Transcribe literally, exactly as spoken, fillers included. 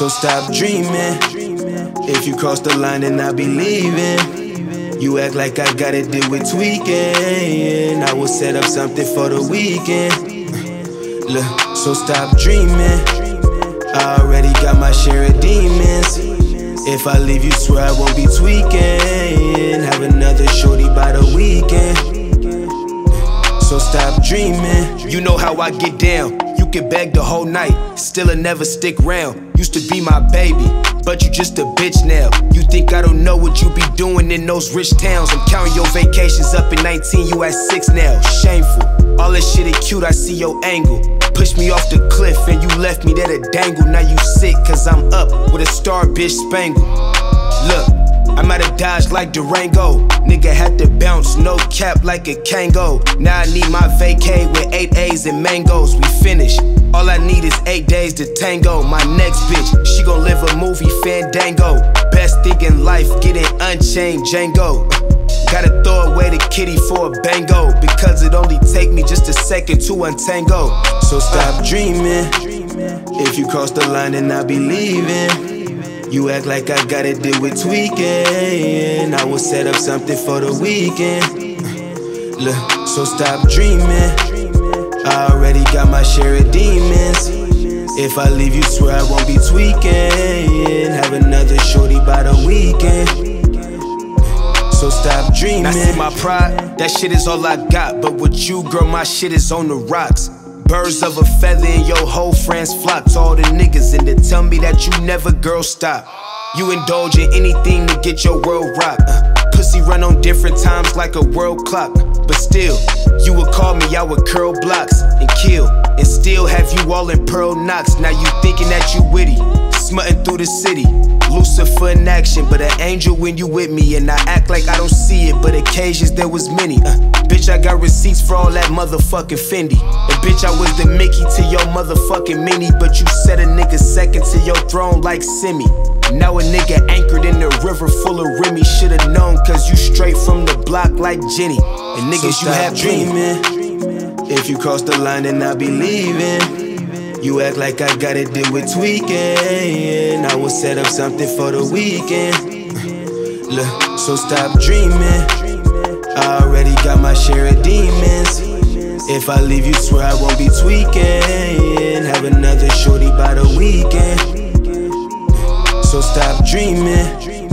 So stop dreaming. If you cross the line, then I'll be leaving. You act like I got it, deal with tweaking. I will set up something for the weekend. Look, so stop dreaming. I already got my share of demons. If I leave you, swear I won't be tweaking. Have another shorty by the weekend. So stop dreaming. You know how I get down. You can beg the whole night, still I never stick round. Used to be my baby, but you just a bitch now. You think I don't know what you be doing in those rich towns. I'm counting your vacations up in nineteen, you at six now. Shameful, all this shit is cute, I see your angle. Pushed me off the cliff and you left me there to dangle. Now you sick cause I'm up with a star bitch spangle. Look, I'm out of Dodge like Durango. Nigga had to bounce, no cap like a Kango. Now I need my vacay with eight A's and mangoes. We finished. All I need is eight days to tango. My next bitch, she gon' live a movie Fandango. Best thing in life, getting unchained Django. Gotta throw away the kitty for a bango, because it only take me just a second to untango. So stop dreaming. If you cross the line, then I'll be leaving. You act like I got it, deal with tweaking. I will set up something for the weekend. Look, so stop dreaming. I already got my share of demons. If I leave you, swear I won't be tweaking. Have another shorty by the weekend. So stop dreaming. I see my pride, that shit is all I got. But with you, girl, my shit is on the rocks. Birds of a feather and your whole friends flock. To all the niggas in there tell me that you never, girl, stop. You indulge in anything to get your world rocked. uh, Pussy run on different times like a world clock. But still, you would call me, I would curl blocks and kill. And still have you all in pearl knocks. Now you thinking that you witty, smutting through the city. Lucifer in action, but an angel when you with me. And I act like I don't see it, but occasions there was many. uh, Bitch, I got receipts for all that motherfucking Fendi. And bitch, I was the Mickey to your motherfucking Minnie. But you set a nigga second to your throne like Simi. Now a nigga anchored in the river full of Remy. Should've known cause you straight from the block like Jenny. And niggas, so you have dreaming. If you cross the line, then I'll be leaving. You act like I got it, deal with tweaking. I will set up something for the weekend. Look, so stop dreaming. I already got my share of demons. If I leave you, swear I won't be tweaking. Have another shorty by the weekend. So stop dreaming.